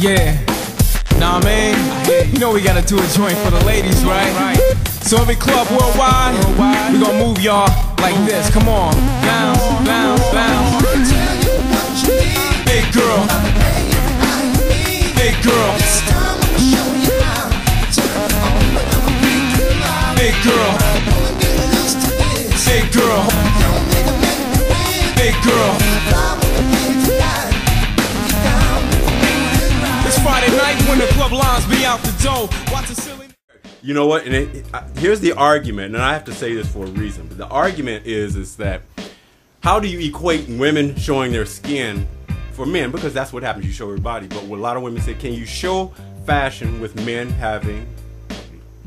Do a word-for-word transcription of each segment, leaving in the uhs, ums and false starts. Yeah, nah man, you know we gotta do a joint for the ladies, right? So every club worldwide, we gonna move y'all like this. Come on, bounce, bounce, bounce. Big girl, big girl, big girl, big girl, big girl. It's Friday night when the club lines be out the door. Watch a silly. You know what? And it, here's the argument, and I have to say this for a reason. But the argument is, is that how do you equate women showing their skin for men? Because that's what happens—you show your body. But what a lot of women say, can you show fashion with men having,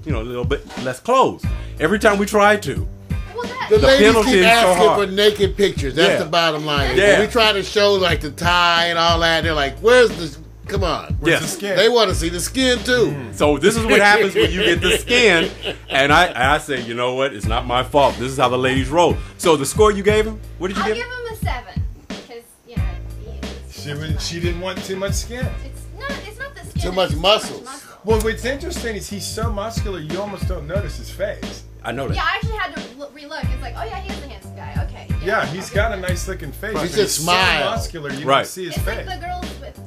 you know, a little bit less clothes? Every time we try to, well, that, the, the ladies keep asking so for naked pictures. That's yeah. the bottom line. Yeah. When we try to show like the tie and all that, they're like, "Where's the?" Come on. Yes. The skin? They want to see the skin too. Mm. So this is what happens when you get the skin. And I, and I say, you know what? It's not my fault. This is how the ladies roll. So the score you gave him? What did you I'll give him? I'll give him a seven because you know she would, she didn't want too much skin. It's not. It's not the skin. Too much muscles. Too much muscle. Well, what's interesting is he's so muscular you almost don't notice his face. I know that. Yeah, I actually had to relook. It's like, oh yeah, he's a handsome guy. Okay. Yeah, yeah he's okay. got a nice looking face. He just smiles. So muscular, you right. don't see his it's face. It's like the girls with the.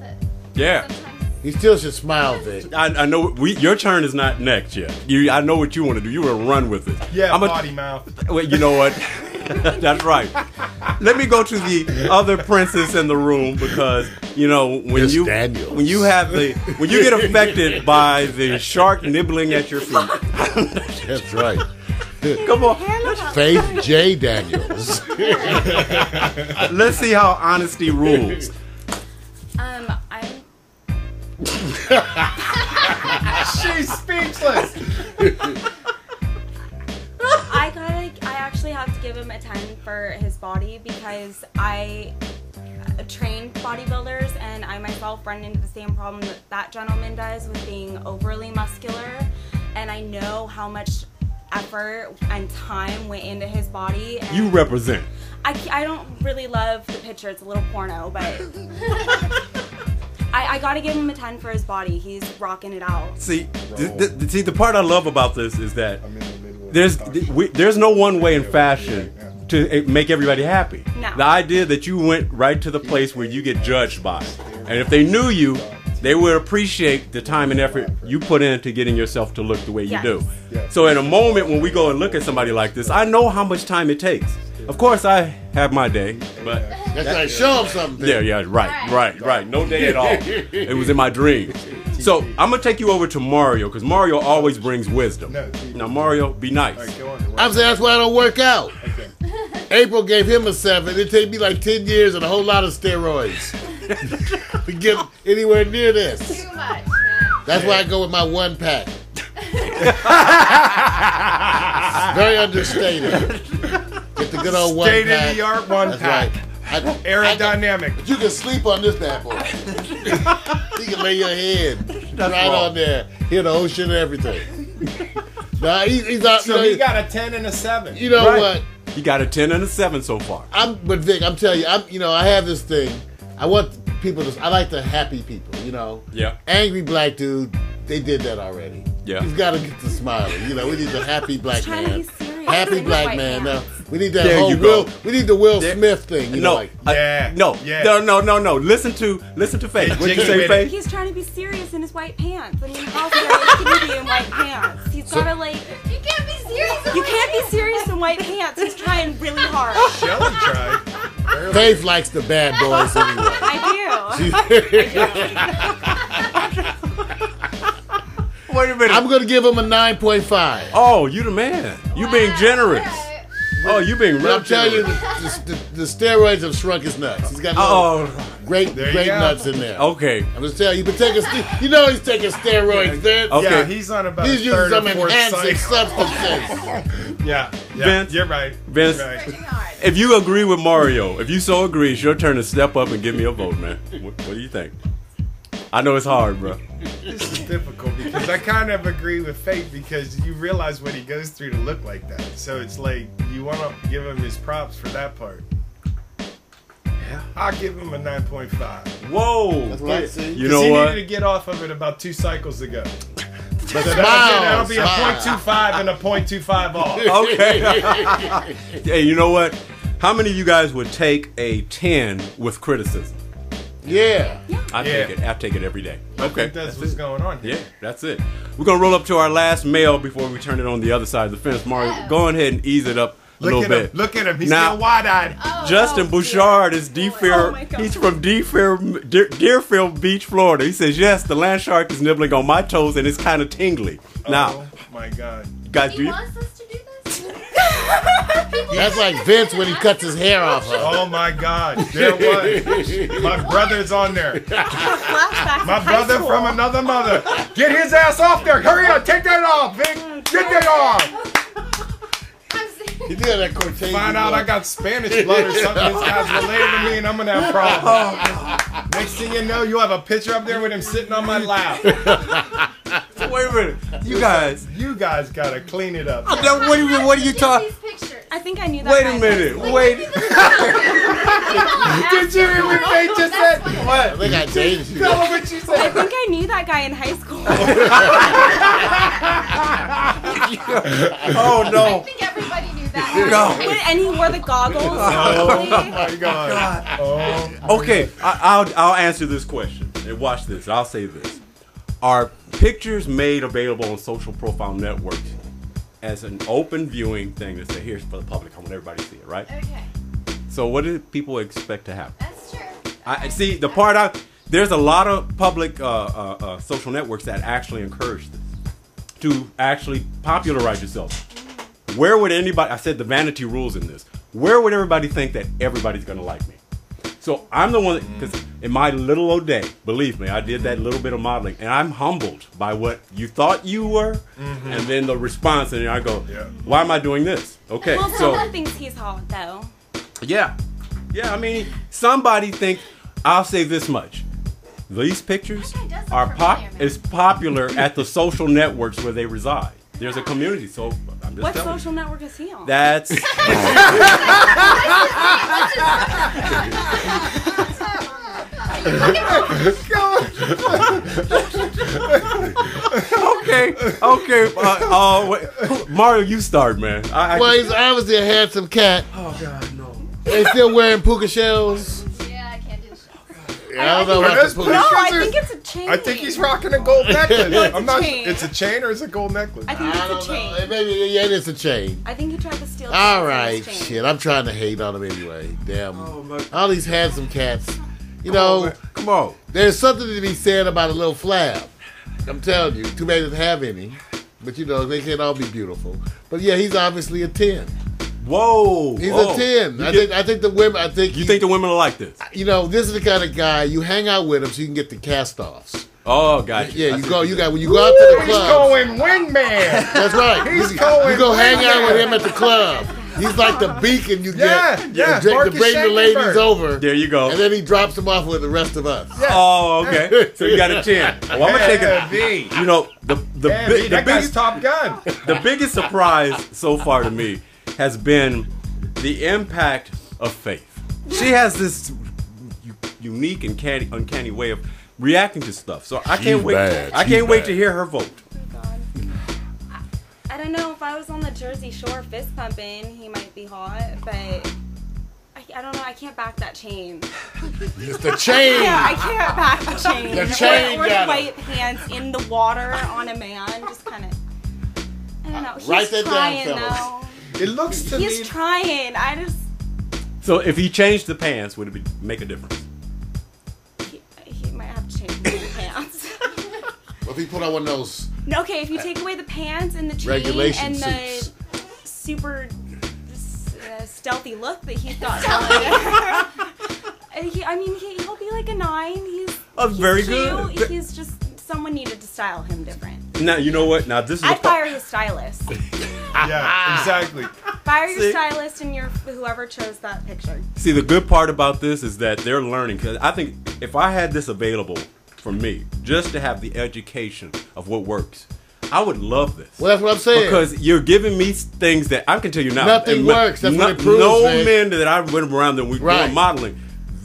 Yeah, he still should smile, Vic. I, I know we. Your turn is not next yet. You, I know what you want to do. You want to run with it. Yeah, I'm body a, mouth. Well, you know what? That's right. Let me go to the other princess in the room because you know when Miss you Daniels. when you have the when you get affected by the shark nibbling at your feet. That's right. Come on, Faith J Daniels. Let's see how honesty rules. Um. She's speechless. I gotta, I actually have to give him a ten for his body because I trained bodybuilders and I myself run into the same problem that that gentleman does with being overly muscular, and I know how much effort and time went into his body. And you represent. I, I don't really love the picture. It's a little porno, but. I, I gotta give him a ten for his body. He's rocking it out. See, the, the, see, the part I love about this is that there's the we, there's no one way in fashion to make everybody happy. No. The idea that you went right to the place where you get judged by, and if they knew you, they would appreciate the time and effort you put into getting yourself to look the way you yes. do. So, in a moment when we go and look at somebody like this, I know how much time it takes. Of course, I have my day, but that's that, like show him something. Yeah, yeah, right, right, right. No day at all. It was in my dream. So I'm gonna take you over to Mario because Mario always brings wisdom. Now, Mario, be nice. I'm saying that's why I don't work out. April gave him a seven. It take me like ten years and a whole lot of steroids to get anywhere near this. Too much. That's why I go with my one pack. Very understated. Get the good old one State pack. Of the art one That's pack. Right. I, Aerodynamic. I can, you can sleep on this bad boy. You can lay your head That's right wrong. on there. Hear the ocean and everything. Nah, he, he's out, so you know, he, he got a ten and a seven. You know right. what? He got a ten and a seven so far. I'm, but Vic, I'm telling you, I'm, you know, I have this thing. I want people to. I like the happy people. You know. Yeah. Angry black dude. They did that already. Yeah. He's got to get to smiling. You know, we need a happy black man. Happy black man. Now we need that there whole Will. We need the Will there, Smith thing. You no, know, like, I, yeah, no, yeah. no, no, no, no. Listen to, listen to Faith. What you say, Faith? He's trying to be serious in his white pants. I mean, how serious can you be in white pants? He's so, gotta like. You can't be serious. In you can't be serious in white pants. He's trying really hard. Shelly tried. Faith likes the bad boys anyway. I do. I do. Wait a minute. I'm gonna give him a nine point five. Oh, you the man. You wow. being generous. Oh, you being real. I'm telling you, the, the, the steroids have shrunk his nuts. He's got oh, great, great go. nuts in there. Okay. I'm just telling you, but take a you know he's taking steroids. There. Okay. Yeah, he's on about. He's using some enhancing substances. yeah. yeah. Vince, you're right. Vince, you're right. If you agree with Mario, if you so agree, it's your turn to step up and give me a vote, man. What, what do you think? I know it's hard, bro. This is difficult because I kind of agree with Faith because you realize what he goes through to look like that. So it's like you want to give him his props for that part. Yeah. I'll give him a nine point five. Whoa. That's what I see. You know he what? He needed to get off of it about two cycles ago. But so that'll, that'll be a point two five and a point two five off. Okay. Hey, you know what? How many of you guys would take a ten with criticism? Yeah. I yeah. take it. I take it every day. Okay. I think that's, that's what's it. going on here. Yeah, that's it. We're going to roll up to our last mail before we turn it on the other side of the fence. Mario, go ahead and ease it up. Look little at bit. him! Look at him! He's now, still wide-eyed. Oh, Justin oh, Bouchard dear. is Deerfield. Oh, he's from Deerfield, Deer, Deerfield Beach, Florida. He says, "Yes, the land shark is nibbling on my toes, and it's kind of tingly." Oh, now, my God, guys, he do you? wants us to do this. That's like Vince when he cuts his hair off. Her. Oh my God! There was my what? brother's on there. My brother from another mother. Get his ass off there! Hurry up! Take that off, Vic! Get that off! He did that Cortese. Find out blood. I got Spanish blood or something. This guy's related to me and I'm going to have problems. Next thing you know, you have a picture up there with him sitting on my lap. So wait a minute. You guys. You guys got to clean it up. Wait a minute. What are you talking? I think I knew that. Wait a minute. Like, wait. Did you hear what they just said? What? I think I dated you. Tell them what you said. I think I knew that guy in high school. Oh, no. I think everybody knew that. No. And he wore the goggles. Oh, my God. Oh. Okay, I, I'll, I'll answer this question. And watch this. I'll say this. Are pictures made available on social profile networks as an open viewing thing to say, here's for the public, I want everybody to see it, right? Okay. So what do people expect to happen? That's true. I, see, the part I, there's a lot of public uh, uh, uh, social networks that actually encourage this, to actually popularize yourself. Mm-hmm. Where would anybody, I said the vanity rules in this, where would everybody think that everybody's going to like me? So I'm the one, because in my little old day, believe me, I did that little bit of modeling, and I'm humbled by what you thought you were, mm-hmm. and then the response, and I go, yeah. why am I doing this? Okay, well, so someone thinks he's hot, though. Yeah, yeah. I mean, somebody think. I'll say this much: these pictures are pop is popular at the social networks where they reside. There's a community, so I'm just what telling social you. network is he on? That's. okay, okay. Uh, oh, wait. Mario, you start, man. I, I well, he's obviously a handsome cat. Oh God, no. They still wearing puka shells. I don't know about this. No, I think it's a chain. I think he's rocking a gold necklace. No, I'm not. Chain. It's a chain or it's a gold necklace. I think it's I don't a chain. Know. Maybe yeah, it is a chain. I think he tried to steal. All right, chain. shit. I'm trying to hate on him anyway. Damn. Oh, all these handsome cats. You come know. On, come on. There's something to be said about a little flab. I'm telling you. Too bad doesn't have any. But you know they can't all be beautiful. But yeah, he's obviously a ten. Whoa! He's whoa. a ten. I think. I think the women. I think. You he, think the women are like this? You know, this is the kind of guy you hang out with him so you can get the cast-offs. Oh, gotcha. Yeah, I you go. You got when you go out to the club. He's going wingman. That's right. He's you, going. You go hang out with him at the club. He's like the beacon you yeah, get yeah, to, to bring the ladies over. There you go. And then he drops them off with the rest of us. Yeah. Oh, okay. So you got a ten. Well, I'm gonna take a B. You know, the the, yeah, the, the biggest Top Gun. The biggest surprise so far to me has been the impact of Faith. She has this unique and candy, uncanny way of reacting to stuff. So I can't She's wait. Bad. I She's can't bad. wait to hear her vote. Oh God. I, I don't know if I was on the Jersey Shore fist pumping, he might be hot, but I, I don't know. I can't back that chain. It's the chain. Yeah, I can't back the chain. The chain. Or, or the white pants in the water on a man, just kind of. I don't know. He's Write that trying, down, fellas. Though. It looks to He's me. He's trying. I just. So if he changed the pants, would it be, make a difference? He, he might have to change the pants. Well, if he put on one of those. No, okay, if you take away the pants and the chain and suits. the super uh, stealthy look that he's got going, he, I mean, he, he'll be like a nine. He's. Oh, he's very cute. good. He's just. Someone needed to style him different. Now you know what? Now this is. I fire his stylist. Yeah, exactly. Fire your see, stylist and your whoever chose that picture. See, the good part about this is that they're learning. Because I think if I had this available for me, just to have the education of what works, I would love this. Well, that's what I'm saying. Because you're giving me things that I can tell you now. Nothing works. That's no, what it proves. No man. men that I went around that we were right. modeling.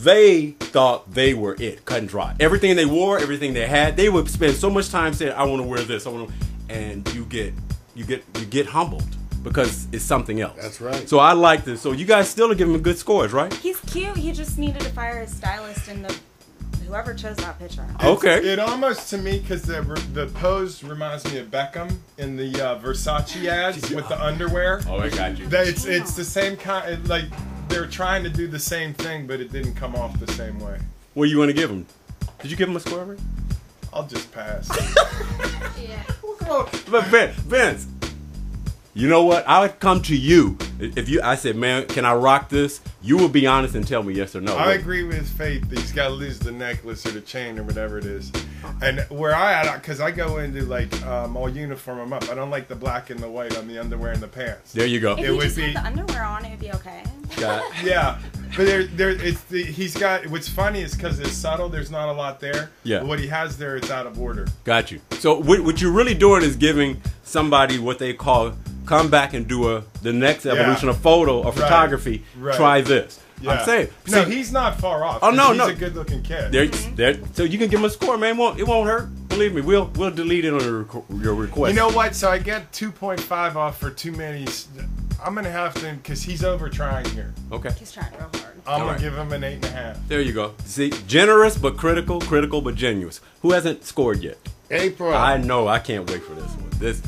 they thought they were it, cut and dry. Everything they wore, everything they had, they would spend so much time saying, I want to wear this, I want to, and you get, you get, you get humbled because it's something else. That's right. So I like this. So you guys still are giving him good scores, right? He's cute. He just needed to fire his stylist and the whoever chose that picture. Okay. It's, it almost, to me, because the the pose reminds me of Beckham in the uh, Versace ads with the underwear. Oh, I got you. That it's, it's the same kind, it, like, they're trying to do the same thing, but it didn't come off the same way. What do you want to give him? Did you give him a score, Rick? I'll just pass. Yeah. Well, come on. But Vince, Vince, you know what? I would come to you if you. I said, man, can I rock this? You would be honest and tell me yes or no. I right? agree with Faith. He's got to lose the necklace or the chain or whatever it is. And where I at, because I go into like um, all uniform. I'm up. I don't like the black and the white on the underwear and the pants. There you go. If it you would just be had the underwear on, it would be okay. Got it. Yeah, but there, there. It's the, he's got. What's funny is because it's subtle. There's not a lot there. Yeah. But what he has there, it's out of order. Got you. So what, what you're really doing is giving somebody what they call. Come back and do a the next evolution yeah. of photo or photography. Right. Right. Try this. Yeah. I'm saying. See, no, he's not far off. Oh no, he's no. He's a good-looking kid. There, mm-hmm. there, so you can give him a score, man. It won't, it won't hurt. Believe me, we'll we'll delete it on your request. You know what? So I get two point five off for too many. I'm gonna have to because he's over trying here. Okay. He's trying real hard. I'm All gonna right. give him an eight and a half. There you go. See, generous but critical, critical but genuous. Who hasn't scored yet? April. I know. I can't wait for this one. This.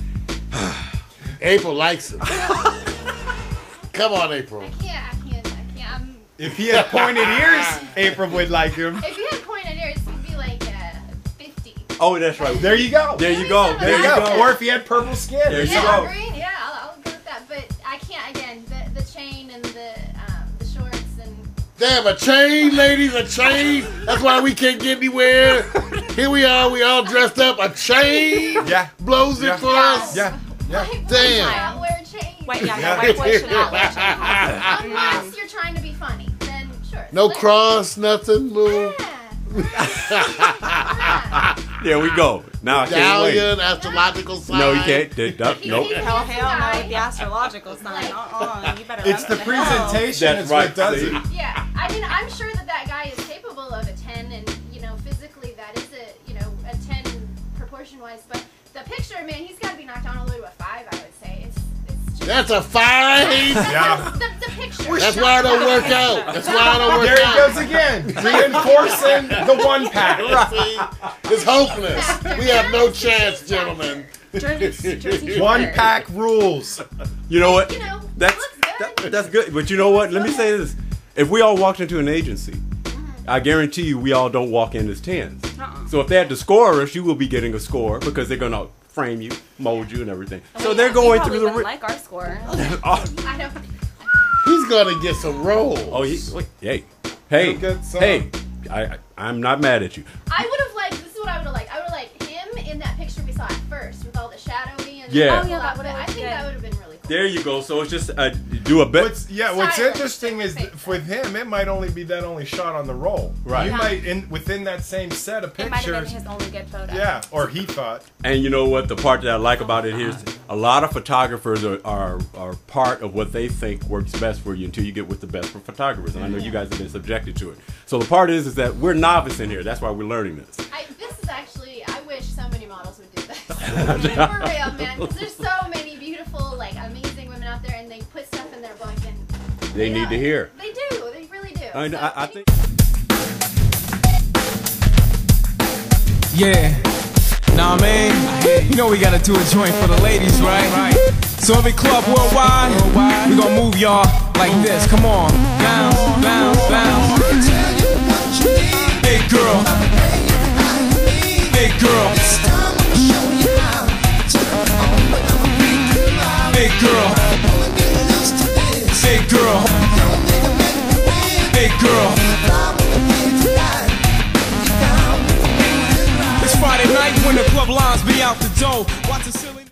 April likes him. Come on, April. I can't, I can't, I can't. I'm... If he had pointed ears, April would like him. If he had pointed ears, he'd be like uh, fifty. Oh, that's right. There you go. There you go. There you go. Or if he had purple skin. There you go. Green, yeah, I'll, I'll go with that. But I can't, again, the, the chain and the, um, the shorts and... Damn, a chain, ladies, a chain. That's why we can't get anywhere. Here we are, we all dressed up. A chain yeah. blows yeah. it for yeah. us. Yeah. Yeah. Like, damn. Wait, yeah, yeah. White boy should not wear chains. Unless you're trying to be funny, then sure. No Let's cross, go. nothing, little. Yeah. There we go. Now medallion, I can't wait. Astrological sign. No, you can't. Nope. Nope. Hell, hell no. The astrological sign. Like, uh-uh. You better. It's the presentation. That's right. What does it. Yeah. I mean, I'm sure that that guy is capable of a ten, and you know, physically that is a you know a ten proportion wise, but. The picture, man, he's got to be knocked on a little to a five, I would say. It's, it's just... That's a five? Yeah. The, the, the picture. We're That's why I don't work out. That's why I don't work there out. There he goes again, reinforcing the one pack. Right. It's hopeless. We have no chance, gentlemen. One pack rules. You know what? You know, that's, good. That, that's good. But you know what? Let me say this. If we all walked into an agency, I guarantee you we all don't walk in as tens. Uh-uh. So if they had to score us, you will be getting a score because they're going to frame you, mold you, and everything. So yeah, they're going through the... Ri- like our score. Oh. I don't... He's going to get some rolls. Oh, he, wait, hey. Hey. Hey. I, I, I'm not mad at you. I would have liked... This is what I would have liked. I would have liked him in that picture we saw at first with all the shadowy and... Yeah. The, oh, yeah. That would have, I think good. That would have been... There you go. So it's just uh, do a bit. What's, yeah. What's Sorry. interesting is with him, it might only be that only shot on the roll. Right. You yeah. might in, within that same set of pictures. It might have been his only good photo. Yeah. Or he thought. And you know what? The part that I like about it here is a lot of photographers are are, are part of what they think works best for you until you get with the best for photographers. And I know you guys have been subjected to it. So the part is is that we're novice in here. That's why we're learning this. I, this is actually. I wish so many models would do this. For real, man. Because there's so many. They yeah, need to hear. They do. They really do. I, so I, I think. Yeah. Nah, man. You know we gotta do a joint for the ladies, right? Right. So every club worldwide, worldwide. We gonna move y'all like this. Come on, bounce, bounce, bounce. Tell you what you need. Big girl. Big girl. Big girl. Big girl, big girl. It's Friday night when the club lines be out the door. Watch a silly.